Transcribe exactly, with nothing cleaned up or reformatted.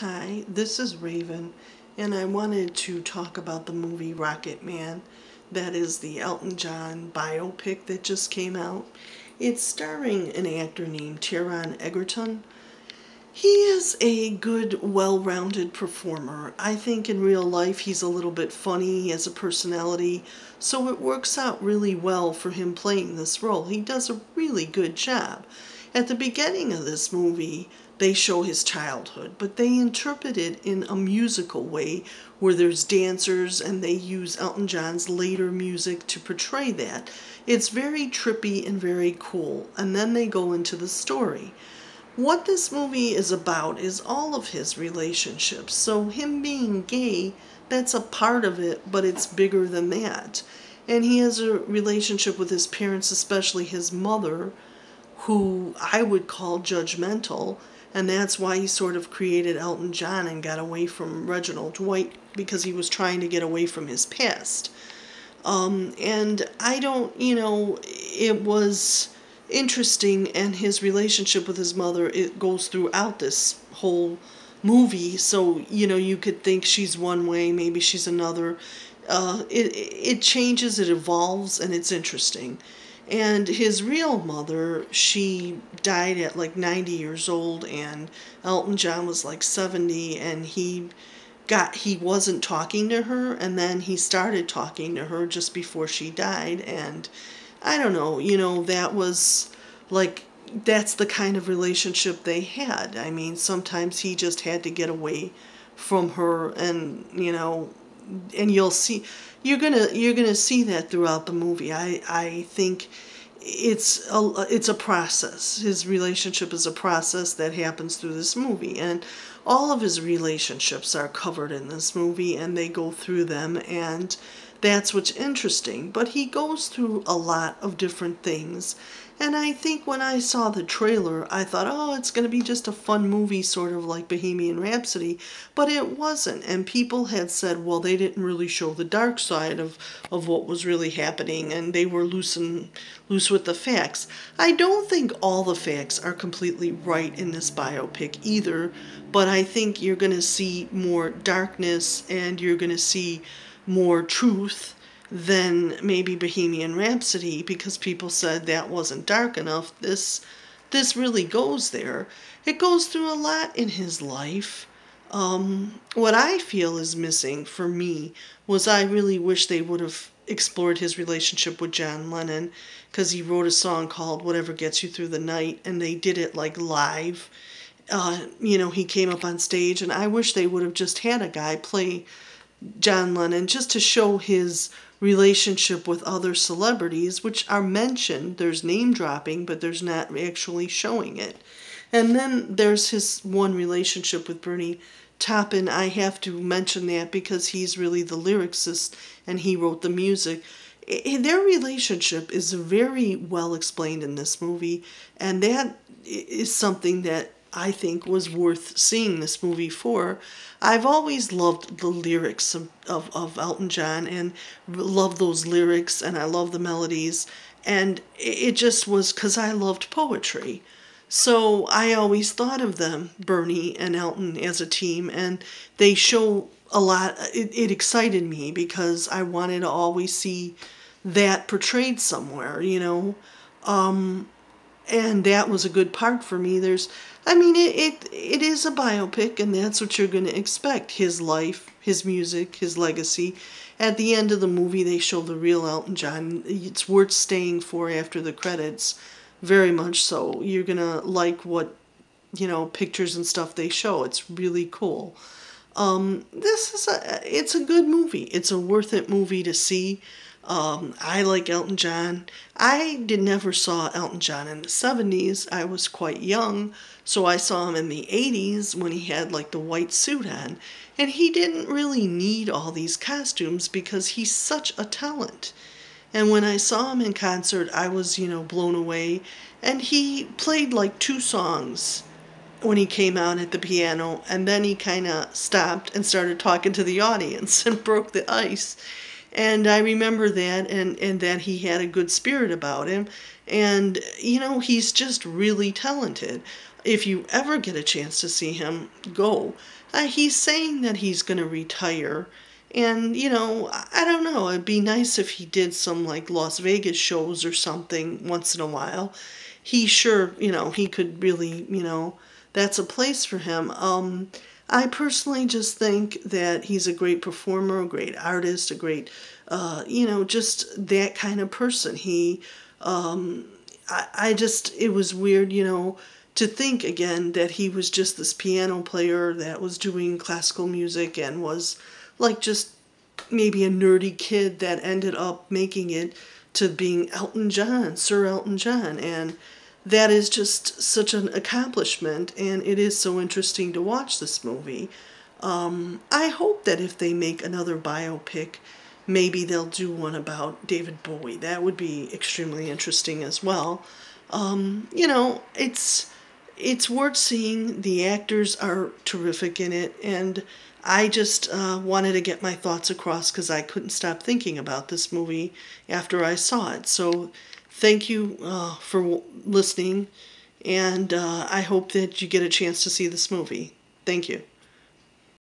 Hi, this is Raven, and I wanted to talk about the movie Rocketman. That is the Elton John biopic that just came out. It's starring an actor named Taron Egerton. He is a good, well-rounded performer. I think in real life he's a little bit funny, he has a personality, so it works out really well for him playing this role. He does a really good job. At the beginning of this movie, they show his childhood, but they interpret it in a musical way where there's dancers and they use Elton John's later music to portray that. It's very trippy and very cool, and then they go into the story. What this movie is about is all of his relationships, so him being gay, that's a part of it, but it's bigger than that. And he has a relationship with his parents, especially his mother, who I would call judgmental, and that's why he sort of created Elton John and got away from Reginald Dwight, because he was trying to get away from his past. Um, and I don't, you know, it was interesting, and his relationship with his mother, it goes throughout this whole movie, so, you know, you could think she's one way, maybe she's another. Uh, it, it changes, it evolves, and it's interesting. And his real mother, she died at like ninety years old, and Elton John was like seventy, and he got, he wasn't talking to her, and then he started talking to her just before she died, and I don't know, you know, that was like, that's the kind of relationship they had. I mean, sometimes he just had to get away from her, and, you know, and you'll see, you're gonna you're gonna see that throughout the movie. I I think it's a it's a process. His relationship is a process that happens through this movie, and all of his relationships are covered in this movie, and they go through them, and that's what's interesting. But he goes through a lot of different things, and I think when I saw the trailer, I thought, oh, it's going to be just a fun movie, sort of like Bohemian Rhapsody, but it wasn't, and people had said, well, they didn't really show the dark side of, of what was really happening, and they were loose, and, loose with the facts. I don't think all the facts are completely right in this biopic either, but I think you're going to see more darkness, and you're going to see more truth than maybe Bohemian Rhapsody, because people said that wasn't dark enough. This this really goes there. It goes through a lot in his life. Um, what I feel is missing for me was I really wish they would have explored his relationship with John Lennon, because he wrote a song called Whatever Gets You Through the Night, and they did it like live. Uh, you know, he came up on stage, and I wish they would have just had a guy play John Lennon just to show his relationship with other celebrities, which are mentioned. There's name dropping, but there's not actually showing it. And then there's his one relationship with Bernie Taupin. I have to mention that because he's really the lyricist and he wrote the music. Their relationship is very well explained in this movie, and that is something that I think was worth seeing this movie for. I've always loved the lyrics of, of, of Elton John, and love those lyrics, and I love the melodies, and it just was because I loved poetry. So I always thought of them, Bernie and Elton, as a team, and they show a lot. It, it excited me because I wanted to always see that portrayed somewhere, you know. Um... And that was a good part for me. There's, I mean, it, it it is a biopic, and that's what you're going to expect. His life, his music, his legacy. At the end of the movie, they show the real Elton John. It's worth staying for after the credits, very much so. You're going to like what, you know, pictures and stuff they show. It's really cool. Um, this is a, it's a good movie. It's a worth it movie to see. Um, I like Elton John. I did never saw Elton John in the seventies. I was quite young, so I saw him in the eighties when he had like the white suit on. And he didn't really need all these costumes because he's such a talent. And when I saw him in concert, I was, you know, blown away. And he played like two songs when he came out at the piano, and then he kind of stopped and started talking to the audience and broke the ice. And I remember that, and, and that he had a good spirit about him. And, you know, he's just really talented. if you ever get a chance to see him, go. Uh, he's saying that he's going to retire. And, you know, I don't know. It'd be nice if he did some, like, Las Vegas shows or something once in a while. He sure, you know, he could really, you know, that's a place for him. Um, I personally just think that he's a great performer, a great artist, a great, uh, you know, just that kind of person. He, um, I, I just, it was weird, you know, to think again that he was just this piano player that was doing classical music and was, like, just maybe a nerdy kid that ended up making it to being Elton John, Sir Elton John. And that is just such an accomplishment, and it is so interesting to watch this movie. Um, I hope that if they make another biopic, maybe they'll do one about David Bowie. That would be extremely interesting as well. Um, you know, it's, it's worth seeing. The actors are terrific in it, and I just uh, wanted to get my thoughts across because I couldn't stop thinking about this movie after I saw it. So thank you uh, for w listening, and uh, I hope that you get a chance to see this movie. Thank you.